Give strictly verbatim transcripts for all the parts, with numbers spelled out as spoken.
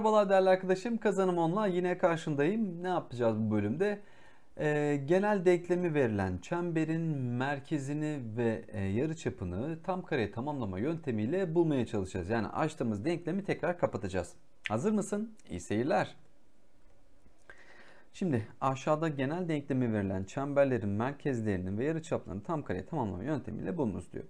Merhabalar değerli arkadaşım, Kazanım Online yine karşındayım. Ne yapacağız bu bölümde? Ee, genel denklemi verilen çemberin merkezini ve e, yarıçapını tam kareye tamamlama yöntemiyle bulmaya çalışacağız. Yani açtığımız denklemi tekrar kapatacağız. Hazır mısın? İyi seyirler. Şimdi aşağıda genel denklemi verilen çemberlerin merkezlerinin ve yarıçaplarını tam kareye tamamlama yöntemiyle bulunuz diyor.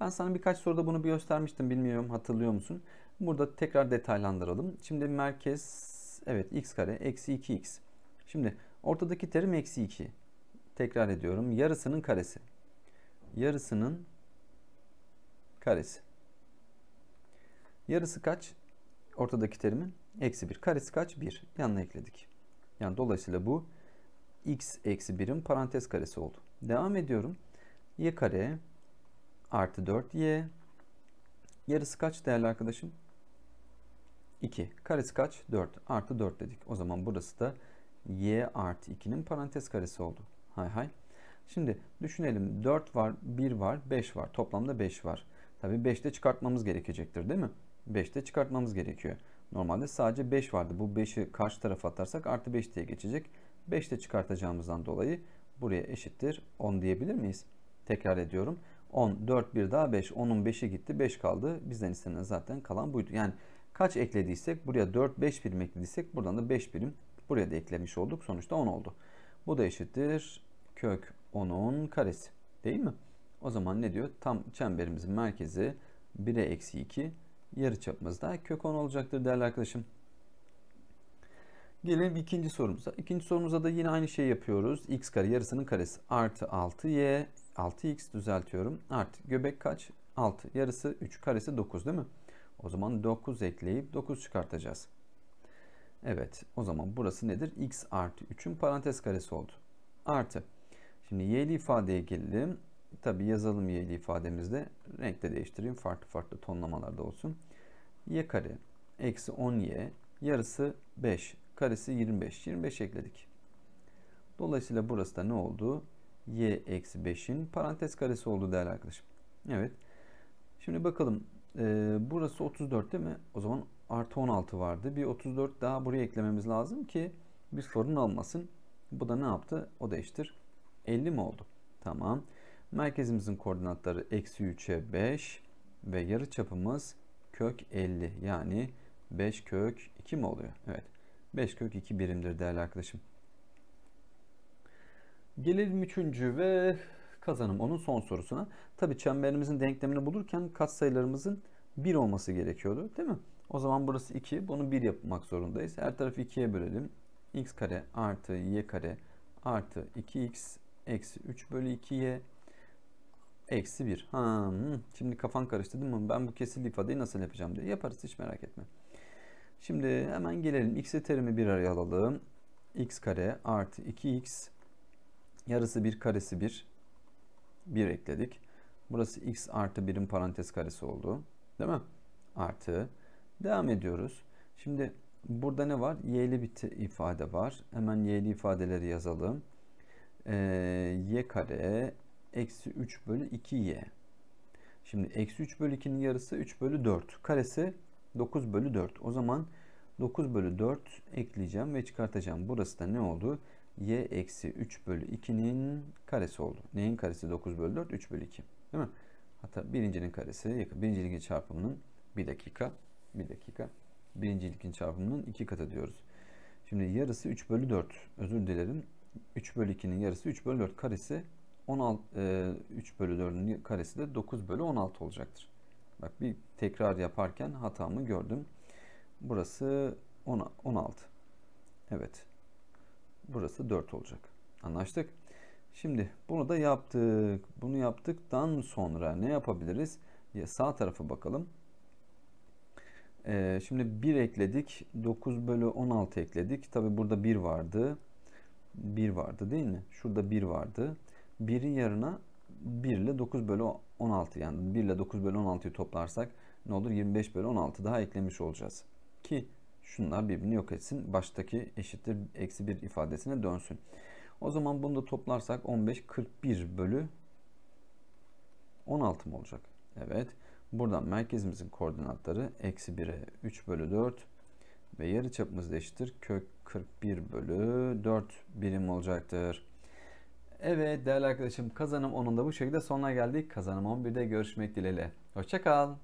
Ben sana birkaç soruda bunu bir göstermiştim, bilmiyorum hatırlıyor musun? Burada tekrar detaylandıralım. Şimdi merkez, evet, x kare eksi iki x. Şimdi ortadaki terim eksi iki. Tekrar ediyorum, yarısının karesi. Yarısının karesi. Yarısı kaç? Ortadaki terimin eksi bir. Karesi kaç? bir. Yanına ekledik. Yani dolayısıyla bu x eksi birin parantez karesi oldu. Devam ediyorum. Y kare artı dört y. Yarısı kaç değerli arkadaşım? iki. Karesi kaç? dört. Artı dört dedik. O zaman burası da y artı iki'nin parantez karesi oldu. Hay hay. Şimdi düşünelim. dört var, bir var, beş var. Toplamda beş var. Tabii beş de çıkartmamız gerekecektir değil mi? beş de çıkartmamız gerekiyor. Normalde sadece beş vardı. Bu beşi karşı tarafa atarsak artı beş diye geçecek. beş de çıkartacağımızdan dolayı buraya eşittir on diyebilir miyiz? Tekrar ediyorum. on, dört, bir daha beş. on'un beşi gitti. beş kaldı. Bizden istenen zaten kalan buydu. Yani kaç eklediysek buraya dört, beş birim eklediysek buradan da beş birim buraya da eklemiş olduk. Sonuçta on oldu. Bu da eşittir kök on'un karesi. Değil mi? O zaman ne diyor? Tam çemberimizin merkezi bir'e eksi iki. Yarıçapımız da kök on olacaktır değerli arkadaşım. Gelelim ikinci sorumuza. İkinci sorumuza da yine aynı şeyi yapıyoruz. X kare yarısının karesi artı altı y. altı x düzeltiyorum. Artı göbek kaç? altı. Yarısı üç. Karesi dokuz değil mi? O zaman dokuz ekleyip dokuz çıkartacağız. Evet. O zaman burası nedir? X artı üçün parantez karesi oldu. Artı. Şimdi y'li ifadeye gelelim. Tabi yazalım y'li ifademizde. Renk de değiştireyim. Farklı farklı tonlamalarda olsun. Y kare eksi on y. Yarısı beş. Karesi yirmi beş. yirmi beş ekledik. Dolayısıyla burası da ne oldu? Y eksi beş'in parantez karesi oldu değerli arkadaşım. Evet. Şimdi bakalım. E, burası otuz dört değil mi? O zaman artı on altı vardı. Bir otuz dört daha buraya eklememiz lazım ki bir sorun olmasın. Bu da ne yaptı? O da eşittir. elli mi oldu? Tamam. Merkezimizin koordinatları eksi üç'e beş ve yarıçapımız kök elli. Yani beş kök iki mi oluyor? Evet. beş kök iki birimdir değerli arkadaşım. Gelelim üçüncü ve Kazanım onun son sorusuna. Tabi çemberimizin denklemini bulurken katsayılarımızın bir olması gerekiyordu değil mi? O zaman burası iki. Bunu bir yapmak zorundayız. Her tarafı iki'ye bölelim. X kare artı y kare artı iki x eksi üç bölü iki y eksi bir. Ha, şimdi kafan karıştı değil mi? Ben bu kesirli ifadeyi nasıl yapacağım diye. Yaparız, hiç merak etme. Şimdi hemen gelelim. X'i terimi bir araya alalım. X kare artı iki x yarısı bir, karesi bir. bir ekledik. Burası x artı bir'in parantez karesi oldu. Değil mi? Artı. Devam ediyoruz. Şimdi burada ne var? Y'li bir ifade var. Hemen y'li ifadeleri yazalım. Ee, y kare eksi üç bölü iki y. Şimdi eksi üç bölü iki'nin yarısı üç bölü dört. Karesi dokuz bölü dört. O zaman dokuz bölü dört ekleyeceğim ve çıkartacağım. Burası da ne oldu? Y eksi üç bölü iki'nin karesi oldu. Neyin karesi? dokuz bölü dört. üç bölü iki. Değil mi? Hatta birincinin karesi. Birinciliğin çarpımının bir dakika. bir dakika. Birinciliğin çarpımının iki katı diyoruz. Şimdi yarısı üç bölü dört. Özür dilerim. üç bölü iki'nin yarısı üç bölü dört. Karesi on altı, üç bölü dört'ün karesi de dokuz bölü on altı olacaktır. Bak, bir tekrar yaparken hatamı gördüm. Burası on, on altı. Evet. Burası dört olacak. Anlaştık. Şimdi bunu da yaptık. Bunu yaptıktan sonra ne yapabiliriz? Ya sağ tarafa bakalım. Ee, şimdi bir ekledik. dokuz bölü on altı ekledik. Tabi burada bir vardı. bir vardı değil mi? Şurada bir vardı. birin yarına bir ile dokuz bölü on altı, yani bir ile dokuz bölü on altı'yı toplarsak ne olur? yirmi beş bölü on altı daha eklemiş olacağız. Ki şunlar birbirini yok etsin. Baştaki eşittir eksi bir ifadesine dönsün. O zaman bunu da toplarsak on beş, kırk bir bölü on altı mı olacak? Evet. Buradan merkezimizin koordinatları eksi bir'e üç bölü dört ve yarıçapımız eşittir kök kırk bir bölü dört birim olacaktır. Evet değerli arkadaşım, kazanım onun da bu şekilde sonuna geldik. Kazanım on birde görüşmek dileğiyle. Hoşça kal.